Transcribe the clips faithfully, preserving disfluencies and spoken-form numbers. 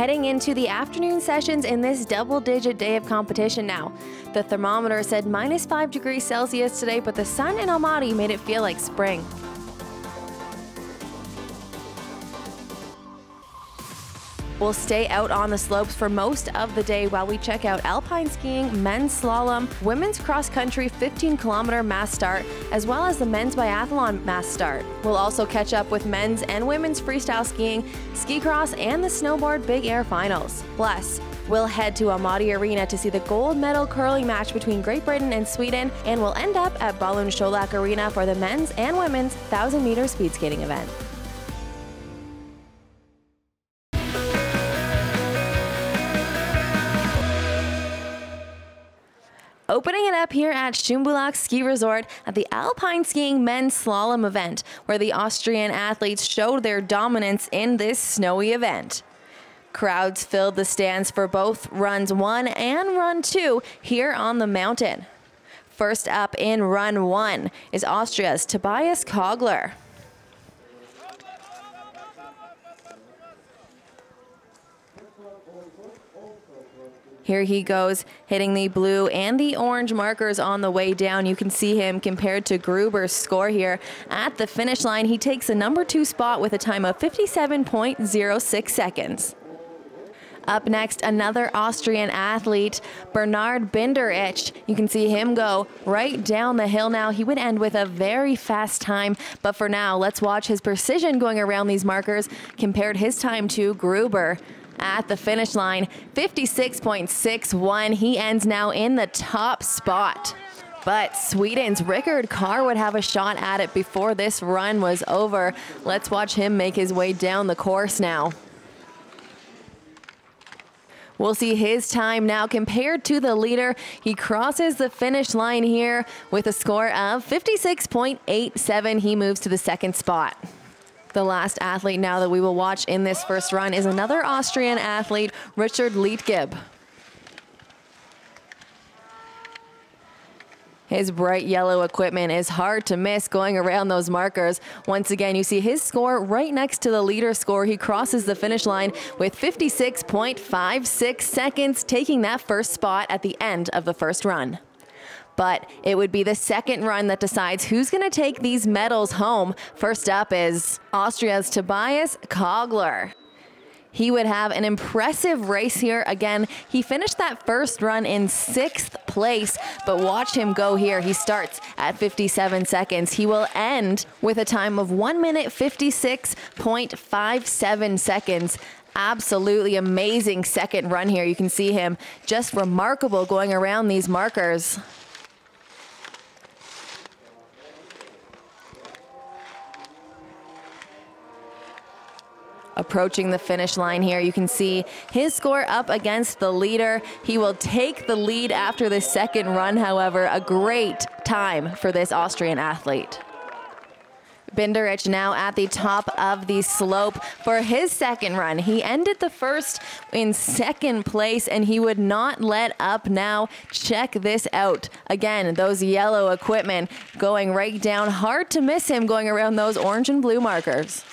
heading into the afternoon sessions in this double-digit day of competition now. The thermometer said minus five degrees Celsius today, but the sun in Almaty made it feel like spring. We'll stay out on the slopes for most of the day while we check out alpine skiing, men's slalom, women's cross-country fifteen kilometer mass start, as well as the men's biathlon mass start. We'll also catch up with men's and women's freestyle skiing, ski cross, and the snowboard big air finals. Plus, we'll head to Almaty Arena to see the gold medal curling match between Great Britain and Sweden, and we'll end up at Baluan Sholak Arena for the men's and women's one thousand meter speed skating event. Opening it up here at Shymbulak Ski Resort at the Alpine Skiing Men's Slalom event, where the Austrian athletes showed their dominance in this snowy event. Crowds filled the stands for both runs one and run two here on the mountain. First up in run one is Austria's Tobias Kogler. Here he goes, hitting the blue and the orange markers on the way down. You can see him compared to Gruber's score here. At the finish line, he takes a number two spot with a time of fifty-seven point oh six seconds. Up next, another Austrian athlete, Bernhard Binderich. You can see him go right down the hill now. He would end with a very fast time, but for now, let's watch his precision going around these markers, compared his time to Gruber. At the finish line, fifty-six point six one. He ends now in the top spot. But Sweden's Rickard Carr would have a shot at it before this run was over. Let's watch him make his way down the course now. We'll see his time now compared to the leader. He crosses the finish line here with a score of fifty-six point eight seven. He moves to the second spot. The last athlete now that we will watch in this first run is another Austrian athlete, Richard Leitgeb. His bright yellow equipment is hard to miss going around those markers. Once again, you see his score right next to the leader score. He crosses the finish line with fifty-six point five six seconds, taking that first spot at the end of the first run. But it would be the second run that decides who's going to take these medals home. First up is Austria's Tobias Kogler. He would have an impressive race here. Again, he finished that first run in sixth place, but watch him go here. He starts at fifty-seven seconds. He will end with a time of one minute fifty-six point five seven seconds. Absolutely amazing second run here. You can see him just remarkable going around these markers. Approaching the finish line here, you can see his score up against the leader. He will take the lead after this second run, however. A great time for this Austrian athlete. Binderich now at the top of the slope for his second run. He ended the first in second place, and he would not let up now. Check this out. Again, those yellow equipment going right down. Hard to miss him going around those orange and blue markers.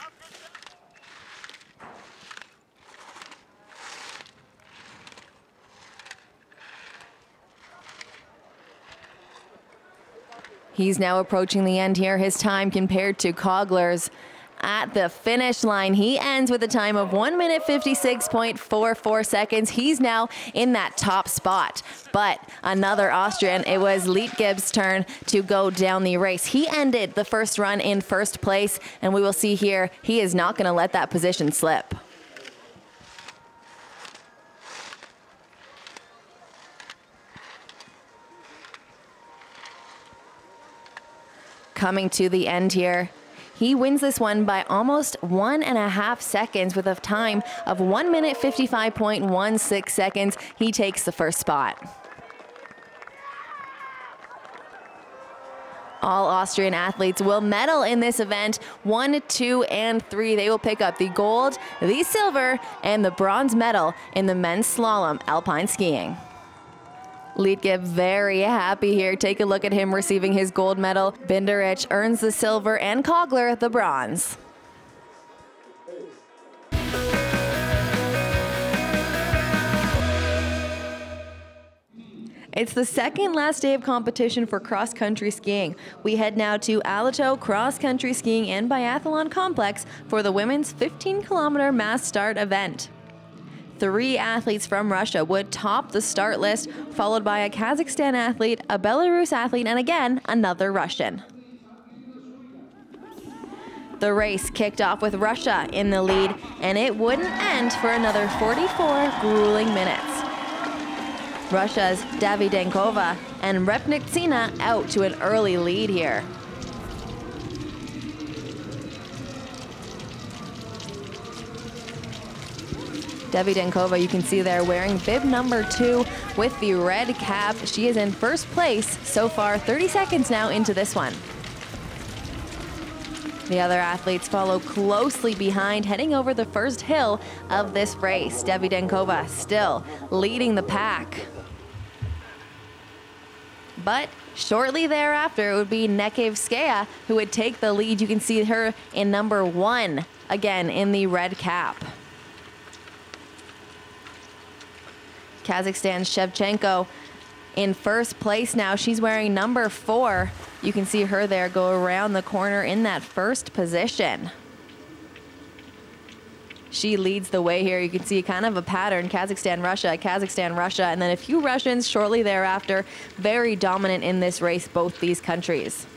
He's now approaching the end here. His time compared to Kogler's at the finish line. He ends with a time of one minute fifty-six point four four seconds. He's now in that top spot. But another Austrian, it was Leitgeb's turn to go down the race. He ended the first run in first place, and we will see here, he is not gonna let that position slip. Coming to the end here, he wins this one by almost one and a half seconds with a time of one minute fifty-five point one six seconds. He takes the first spot. All Austrian athletes will medal in this event, one, two, and three. They will pick up the gold, the silver, and the bronze medal in the men's slalom alpine skiing. Leitgeb very happy here. Take a look at him receiving his gold medal. Binderich earns the silver and Kogler the bronze. It's the second last day of competition for cross-country skiing. We head now to Alatau Cross Country Skiing and Biathlon Complex for the women's fifteen kilometer mass start event. Three athletes from Russia would top the start list, followed by a Kazakhstan athlete, a Belarus athlete, and again, another Russian. The race kicked off with Russia in the lead, and it wouldn't end for another forty-four grueling minutes. Russia's Davydenkova and Repniktseva out to an early lead here. Davydenkova, you can see there, wearing bib number two with the red cap. She is in first place so far, thirty seconds now into this one. The other athletes follow closely behind, heading over the first hill of this race. Davydenkova still leading the pack. But shortly thereafter, it would be Nekevskaya who would take the lead. You can see her in number one, again in the red cap. Kazakhstan's Shevchenko in first place now. She's wearing number four. You can see her there go around the corner in that first position. She leads the way here. You can see kind of a pattern, Kazakhstan, Russia, Kazakhstan, Russia, and then a few Russians shortly thereafter. Very dominant in this race, both these countries.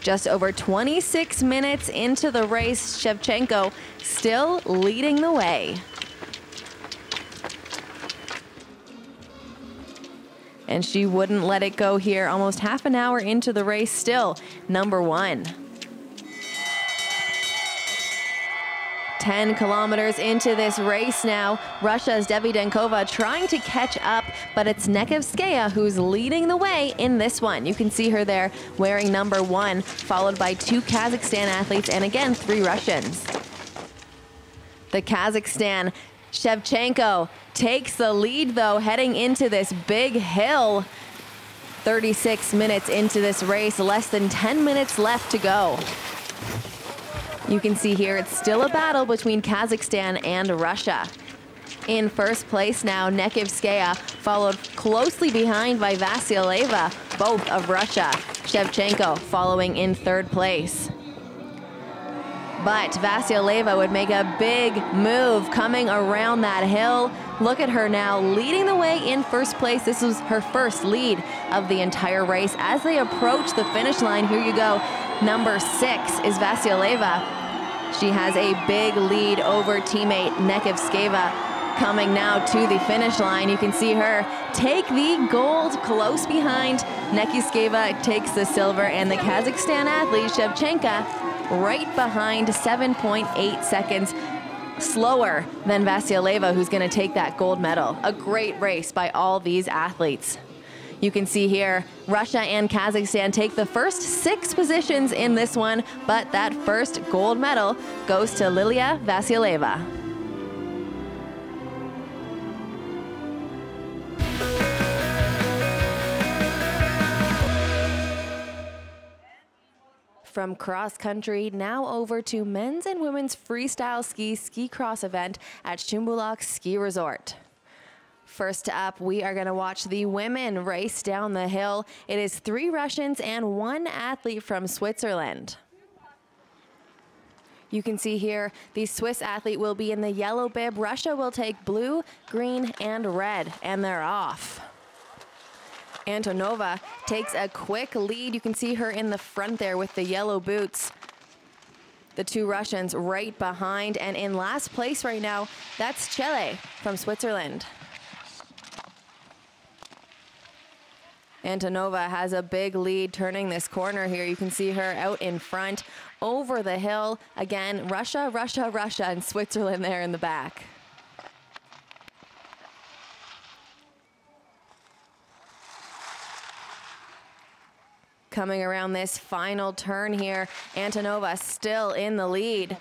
Just over twenty-six minutes into the race, Shevchenko still leading the way. And she wouldn't let it go here. Almost half an hour into the race, still number one. ten kilometers into this race now, Russia's Davydenkova trying to catch up, but it's Nekevskaya who's leading the way in this one. You can see her there wearing number one, followed by two Kazakhstan athletes and again, three Russians. The Kazakhstan Shevchenko takes the lead though, heading into this big hill. thirty-six minutes into this race, less than ten minutes left to go. You can see here, it's still a battle between Kazakhstan and Russia. In first place now, Nekevskaya, followed closely behind by Vasileva, both of Russia. Shevchenko following in third place. But Vasileva would make a big move coming around that hill. Look at her now, leading the way in first place. This was her first lead of the entire race. As they approach the finish line, here you go, number six is Vasileva. She has a big lead over teammate Nekevskaya. Coming now to the finish line, you can see her take the gold close behind. Nekevskaya takes the silver, and the Kazakhstan athlete Shevchenko right behind, seven point eight seconds slower than Vasileva, who's going to take that gold medal. A great race by all these athletes. You can see here, Russia and Kazakhstan take the first six positions in this one, but that first gold medal goes to Lilia Vasileva. From cross-country, now over to men's and women's freestyle ski ski cross event at Shymbulak Ski Resort. First up, we are going to watch the women race down the hill. It is three Russians and one athlete from Switzerland. You can see here, the Swiss athlete will be in the yellow bib. Russia will take blue, green, and red, and they're off. Antonova takes a quick lead. You can see her in the front there with the yellow boots. The two Russians right behind, and in last place right now, that's Chele from Switzerland. Antonova has a big lead turning this corner here. You can see her out in front over the hill. Again, Russia, Russia, Russia, and Switzerland there in the back. Coming around this final turn here, Antonova still in the lead.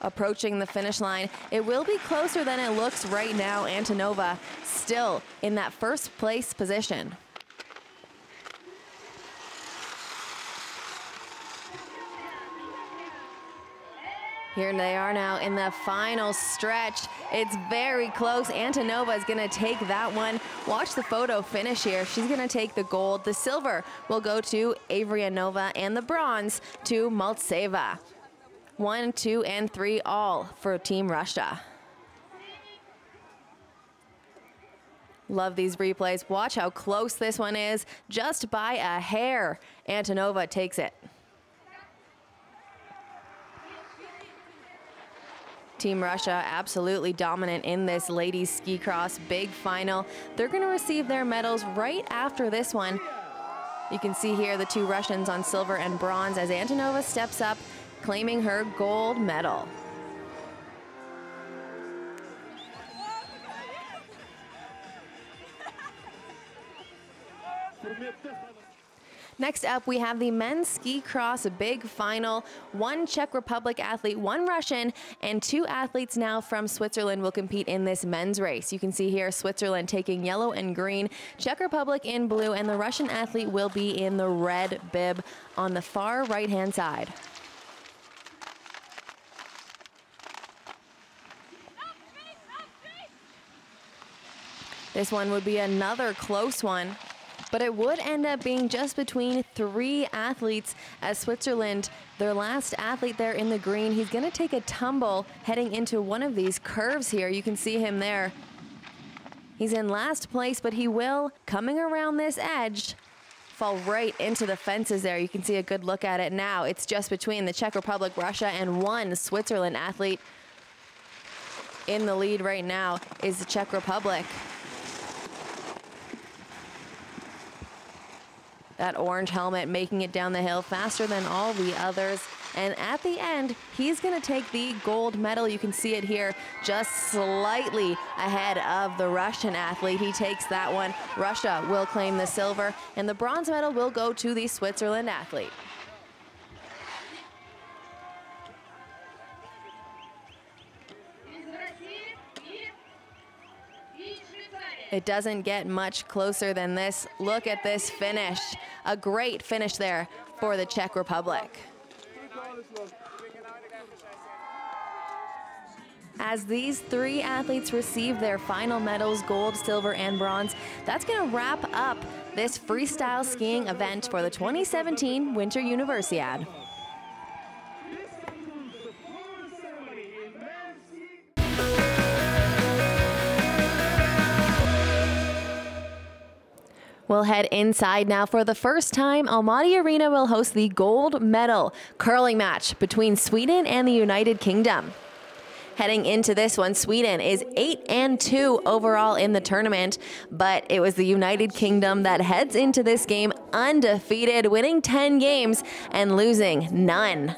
Approaching the finish line. It will be closer than it looks right now. Antonova still in that first place position. Here they are now in the final stretch. It's very close. Antonova is going to take that one. Watch the photo finish here. She's going to take the gold. The silver will go to Avrianova and the bronze to Maltseva. One, two, and three all for Team Russia. Love these replays. Watch how close this one is. Just by a hair, Antonova takes it. Team Russia absolutely dominant in this ladies ski cross big final. They're going to receive their medals right after this one. You can see here the two Russians on silver and bronze as Antonova steps up, claiming her gold medal. Next up, we have the men's ski cross big final. One Czech Republic athlete, one Russian, and two athletes now from Switzerland will compete in this men's race. You can see here Switzerland taking yellow and green, Czech Republic in blue, and the Russian athlete will be in the red bib on the far right-hand side. This one would be another close one, but it would end up being just between three athletes as Switzerland, their last athlete there in the green, he's gonna take a tumble heading into one of these curves here. You can see him there. He's in last place, but he will, coming around this edge, fall right into the fences there. You can see a good look at it now. It's just between the Czech Republic, Russia, and one Switzerland athlete. In the lead right now is the Czech Republic. That orange helmet making it down the hill faster than all the others. And at the end, he's gonna take the gold medal. You can see it here, just slightly ahead of the Russian athlete. He takes that one. Russia will claim the silver, and the bronze medal will go to the Switzerland athlete. It doesn't get much closer than this. Look at this finish. A great finish there for the Czech Republic. As these three athletes receive their final medals, gold, silver, and bronze, that's gonna wrap up this freestyle skiing event for the twenty seventeen Winter Universiade. We'll head inside now. For the first time, Almaty Arena will host the gold medal curling match between Sweden and the United Kingdom. Heading into this one, Sweden is eight and two overall in the tournament, but it was the United Kingdom that heads into this game undefeated, winning ten games and losing none.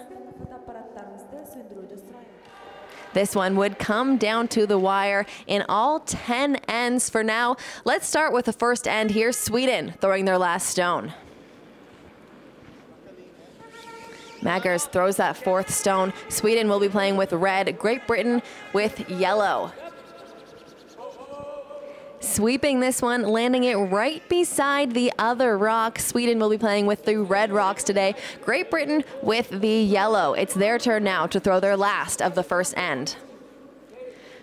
This one would come down to the wire in all ten ends for now. Let's start with the first end here, Sweden throwing their last stone. Maggers throws that fourth stone. Sweden will be playing with red, Great Britain with yellow. Sweeping this one, landing it right beside the other rock. Sweden will be playing with the red rocks today. Great Britain with the yellow. It's their turn now to throw their last of the first end.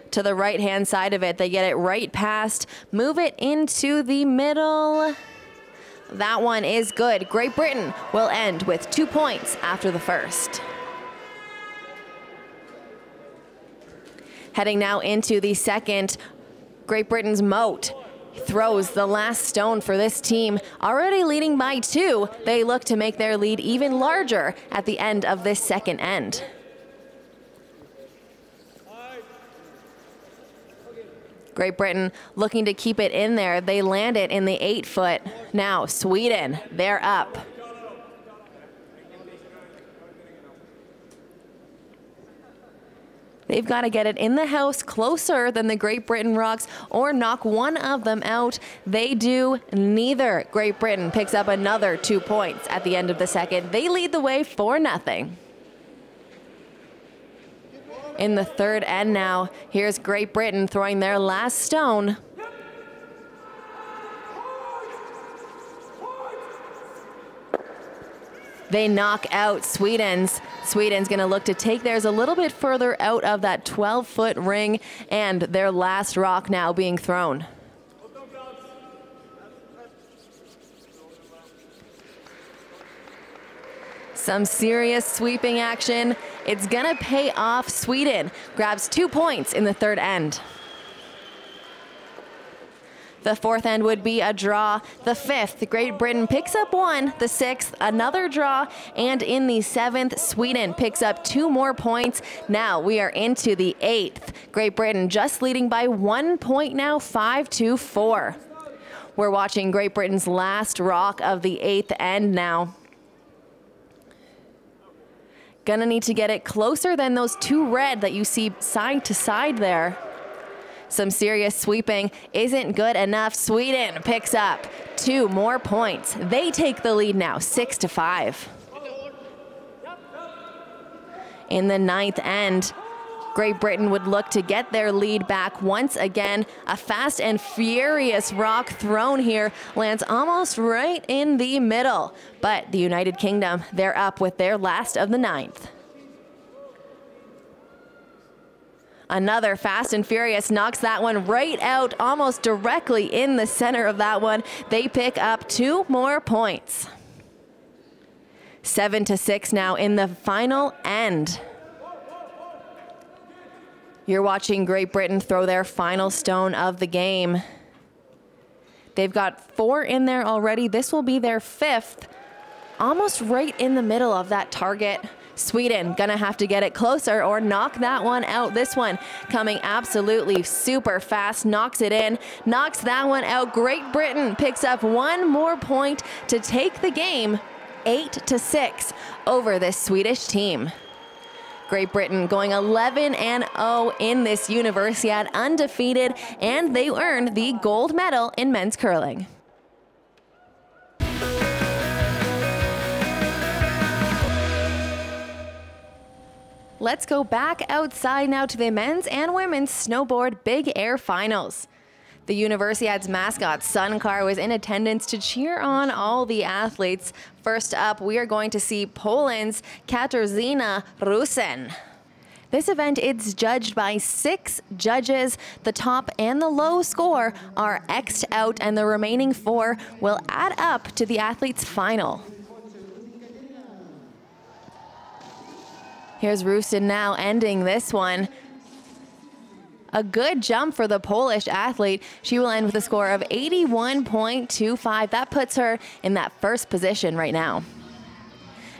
To the right-hand side of it, they get it right past. Move it into the middle. That one is good. Great Britain will end with two points after the first. Heading now into the second. Great Britain's Moat throws the last stone for this team. Already leading by two, they look to make their lead even larger at the end of this second end. Great Britain looking to keep it in there. They land it in the eight foot. Now Sweden, they're up. They've got to get it in the house closer than the Great Britain rocks or knock one of them out. They do neither. Great Britain picks up another two points at the end of the second. They lead the way for nothing. In the third end now, here's Great Britain throwing their last stone. They knock out Sweden's. Sweden's going to look to take theirs a little bit further out of that twelve-foot ring, and their last rock now being thrown. Some serious sweeping action. It's going to pay off. Sweden grabs two points in the third end. The fourth end would be a draw. The fifth, Great Britain picks up one. The sixth, another draw. And in the seventh, Sweden picks up two more points. Now we are into the eighth. Great Britain just leading by one point now, five to four. We're watching Great Britain's last rock of the eighth end now. Gonna need to get it closer than those two red that you see side to side there. Some serious sweeping isn't good enough. Sweden picks up two more points. They take the lead now, six to five. In the ninth end, Great Britain would look to get their lead back once again. A fast and furious rock thrown here, lands almost right in the middle. But the United Kingdom, they're up with their last of the ninth. Another fast and furious knocks that one right out, almost directly in the center of that one. They pick up two more points. Seven to six now in the final end. You're watching Great Britain throw their final stone of the game. They've got four in there already. This will be their fifth, almost right in the middle of that target. Sweden gonna have to get it closer or knock that one out. This one coming absolutely super fast, knocks it in, knocks that one out. Great Britain picks up one more point to take the game, eight to six over this Swedish team. Great Britain going eleven and oh in this Universiade, undefeated, and they earned the gold medal in men's curling. Let's go back outside now to the men's and women's snowboard big air finals. The Universiade's mascot, Sunkar, was in attendance to cheer on all the athletes. First up, we are going to see Poland's Katarzyna Rusin. This event is judged by six judges. The top and the low score are X'd out, and the remaining four will add up to the athlete's final. Here's Rusin now ending this one. A good jump for the Polish athlete. She will end with a score of eighty-one point two five. That puts her in that first position right now.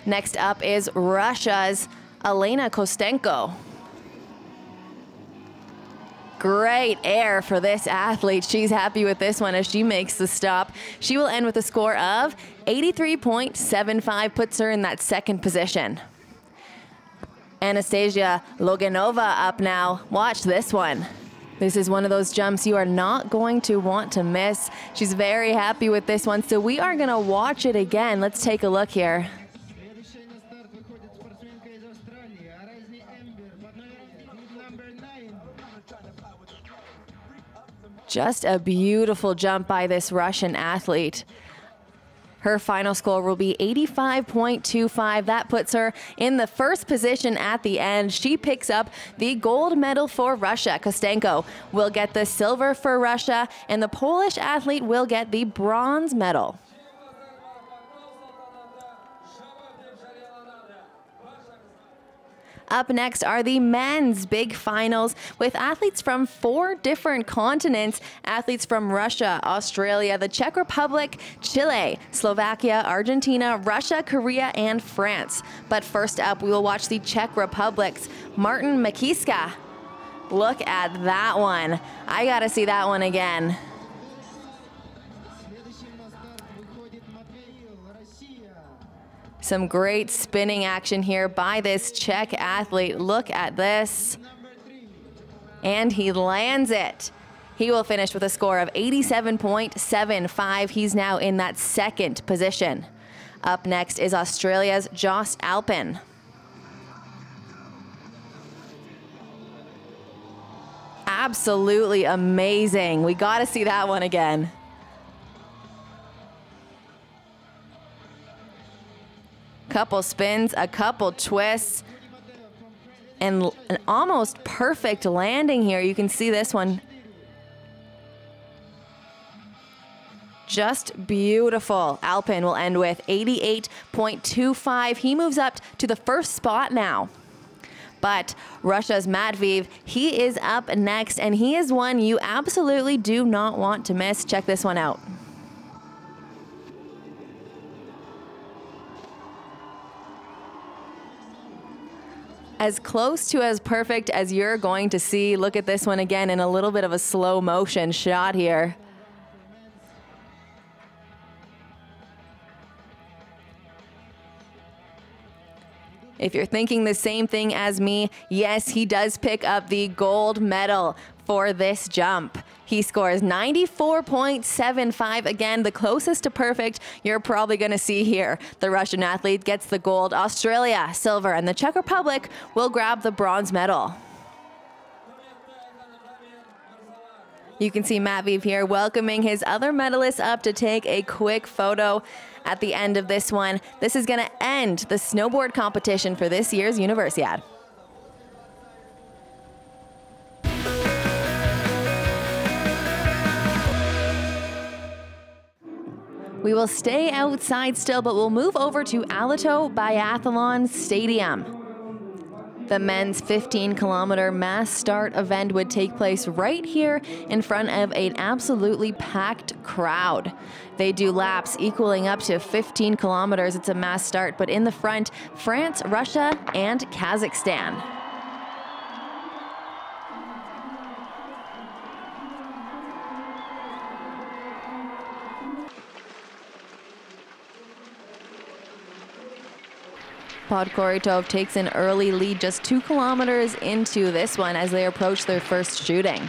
Next up is Russia's Elena Kostenko. Great air for this athlete. She's happy with this one as she makes the stop. She will end with a score of eighty-three point seven five, puts her in that second position. Anastasia Loganova up now. Watch this one. This is one of those jumps you are not going to want to miss. She's very happy with this one, so we are going to watch it again. Let's take a look here. Just a beautiful jump by this Russian athlete. Her final score will be eighty-five point two five. That puts her in the first position at the end. She picks up the gold medal for Russia. Kostenko will get the silver for Russia, and the Polish athlete will get the bronze medal. Up next are the men's big finals with athletes from four different continents. Athletes from Russia, Australia, the Czech Republic, Chile, Slovakia, Argentina, Russia, Korea, and France. But first up, we will watch the Czech Republic's Martin Makiska. Look at that one. I gotta see that one again. Some great spinning action here by this Czech athlete. Look at this. And he lands it. He will finish with a score of eighty-seven point seven five. He's now in that second position. Up next is Australia's Jost Alpin. Absolutely amazing. We got to see that one again. couple spins, a couple twists, and an almost perfect landing here. You can see this one. Just beautiful. Alpin will end with eighty-eight point two five. He moves up to the first spot now. But Russia's Matveev, he is up next, and he is one you absolutely do not want to miss. Check this one out. As close to as perfect as you're going to see. Look at this one again in a little bit of a slow motion shot here. If you're thinking the same thing as me, yes, he does pick up the gold medal for this jump. He scores ninety-four point seven five. Again, the closest to perfect you're probably going to see here. The Russian athlete gets the gold, Australia silver, and the Czech Republic will grab the bronze medal. You can see Matveev here welcoming his other medalists up to take a quick photo at the end of this one. This is going to end the snowboard competition for this year's Universiade. We will stay outside still, but we'll move over to Alatau Biathlon Stadium. The men's fifteen kilometer mass start event would take place right here in front of an absolutely packed crowd. They do laps equaling up to fifteen kilometers. It's a mass start, but in the front, France, Russia, and Kazakhstan. Podkoritov takes an early lead just two kilometers into this one as they approach their first shooting.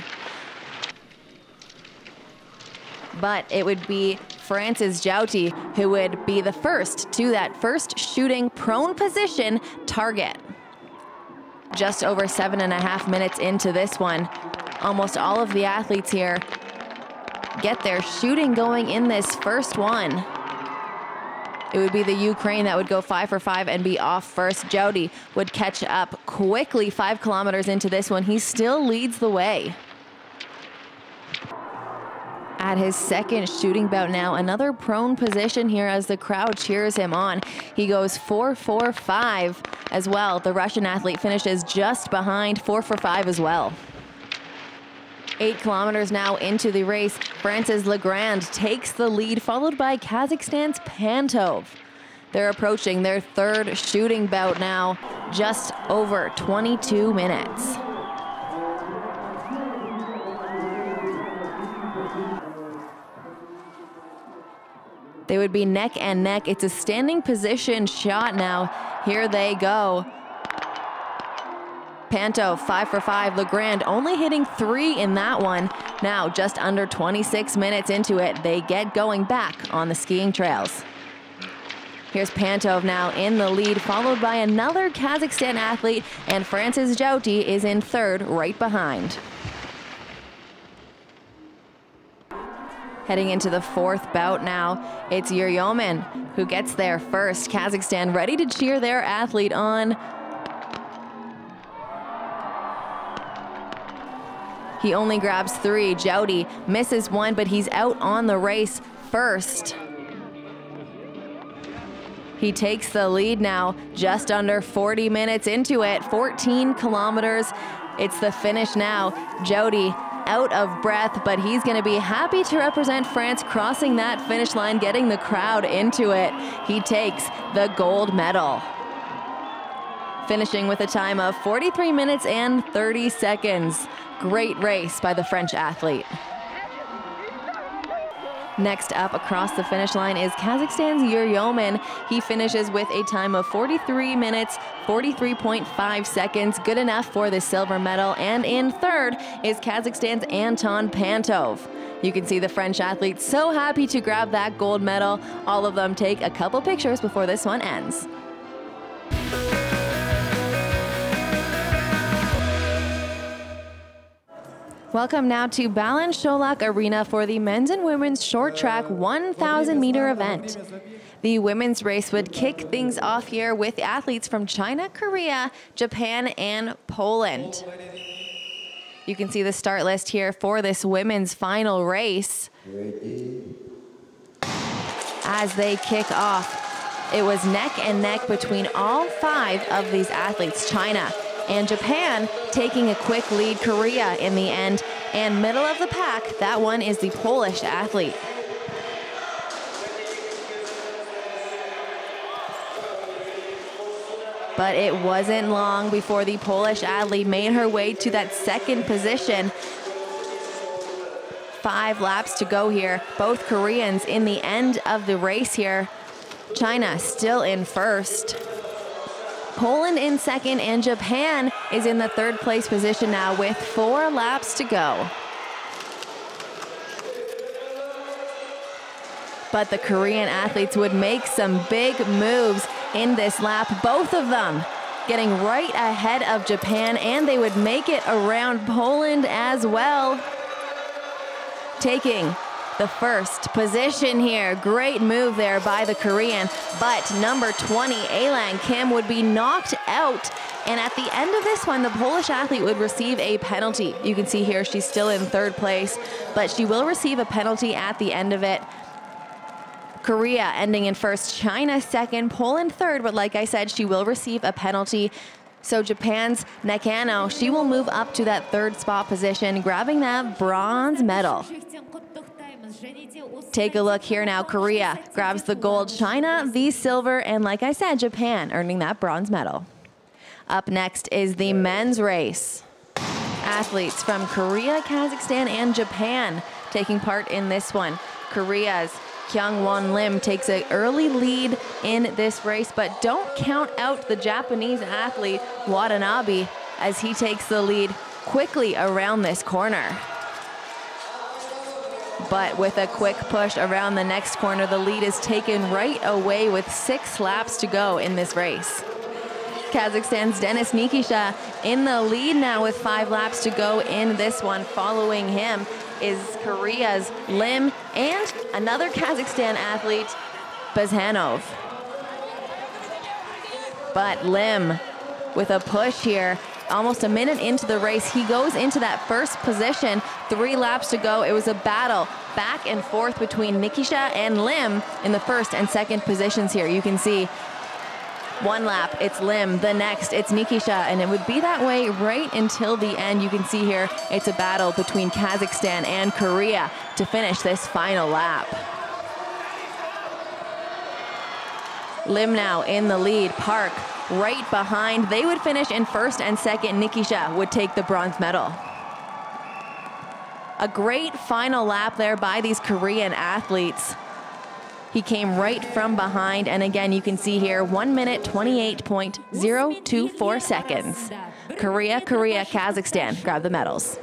But it would be Francis Jauty who would be the first to that first shooting prone position target. Just over seven and a half minutes into this one, almost all of the athletes here get their shooting going in this first one. It would be the Ukraine that would go five for five and be off first. Jauty would catch up quickly five kilometers into this one. He still leads the way. At his second shooting bout now, another prone position here as the crowd cheers him on. He goes four for five as well. The Russian athlete finishes just behind, four for five as well. Eight kilometers now into the race, France's Legrand takes the lead, followed by Kazakhstan's Pantov. They're approaching their third shooting bout now, just over twenty-two minutes. They would be neck and neck. It's a standing position shot now. Here they go. Pantov, five for five. Legrand only hitting three in that one. Now, just under twenty-six minutes into it, they get going back on the skiing trails. Here's Pantov now in the lead, followed by another Kazakhstan athlete, and Francis Jauty is in third, right behind. Heading into the fourth bout now, it's Yuri Yeoman who gets there first. Kazakhstan ready to cheer their athlete on. He only grabs three. Jauty misses one, but he's out on the race first. He takes the lead now, just under forty minutes into it, fourteen kilometers. It's the finish now. Jauty out of breath, but he's gonna be happy to represent France, crossing that finish line, getting the crowd into it. He takes the gold medal. Finishing with a time of forty-three minutes and thirty seconds. Great race by the French athlete. Next up across the finish line is Kazakhstan's Yuri Yeoman. He finishes with a time of forty-three minutes, forty-three point five seconds, good enough for the silver medal. And in third is Kazakhstan's Anton Pantov. You can see the French athlete so happy to grab that gold medal. All of them take a couple pictures before this one ends. Welcome now to Baluan Sholak Arena for the men's and women's short track one thousand meter event. The women's race would kick things off here with athletes from China, Korea, Japan, and Poland. You can see the start list here for this women's final race. As they kick off, it was neck and neck between all five of these athletes. China and Japan taking a quick lead, Korea in the end, and middle of the pack, that one is the Polish athlete. But it wasn't long before the Polish athlete made her way to that second position. Five laps to go here, both Koreans in the end of the race here. China still in first. Poland in second, and Japan is in the third place position now with four laps to go. But the Korean athletes would make some big moves in this lap, both of them getting right ahead of Japan, and they would make it around Poland as well. Taking the first position here. Great move there by the Korean, but number twenty, Alan Kim, would be knocked out. And at the end of this one, the Polish athlete would receive a penalty. You can see here she's still in third place, but she will receive a penalty at the end of it. Korea ending in first, China second, Poland third, but like I said, she will receive a penalty. So Japan's Nakano, she will move up to that third spot position, grabbing that bronze medal. Take a look here now. Korea grabs the gold, China the silver, and like I said, Japan earning that bronze medal. Up next is the men's race. Athletes from Korea, Kazakhstan, and Japan taking part in this one. Korea's Kyung Won Lim takes an early lead in this race, but don't count out the Japanese athlete Watanabe as he takes the lead quickly around this corner. But with a quick push around the next corner, the lead is taken right away with six laps to go in this race. Kazakhstan's Denis Nikisha in the lead now with five laps to go in this one. Following him is Korea's Lim and another Kazakhstan athlete, Bazhanov. But Lim with a push here. Almost a minute into the race, he goes into that first position. Three laps to go. It was a battle back and forth between Nikisha and Lim in the first and second positions here. You can see one lap, it's Lim, the next, it's Nikisha, and it would be that way right until the end. You can see here, it's a battle between Kazakhstan and Korea to finish this final lap. Lim now in the lead, Park right behind. They would finish in first and second. Nikisha would take the bronze medal. A great final lap there by these Korean athletes. He came right from behind, and again you can see here one minute twenty-eight point zero two four seconds. Korea, Korea, Kazakhstan grab the medals.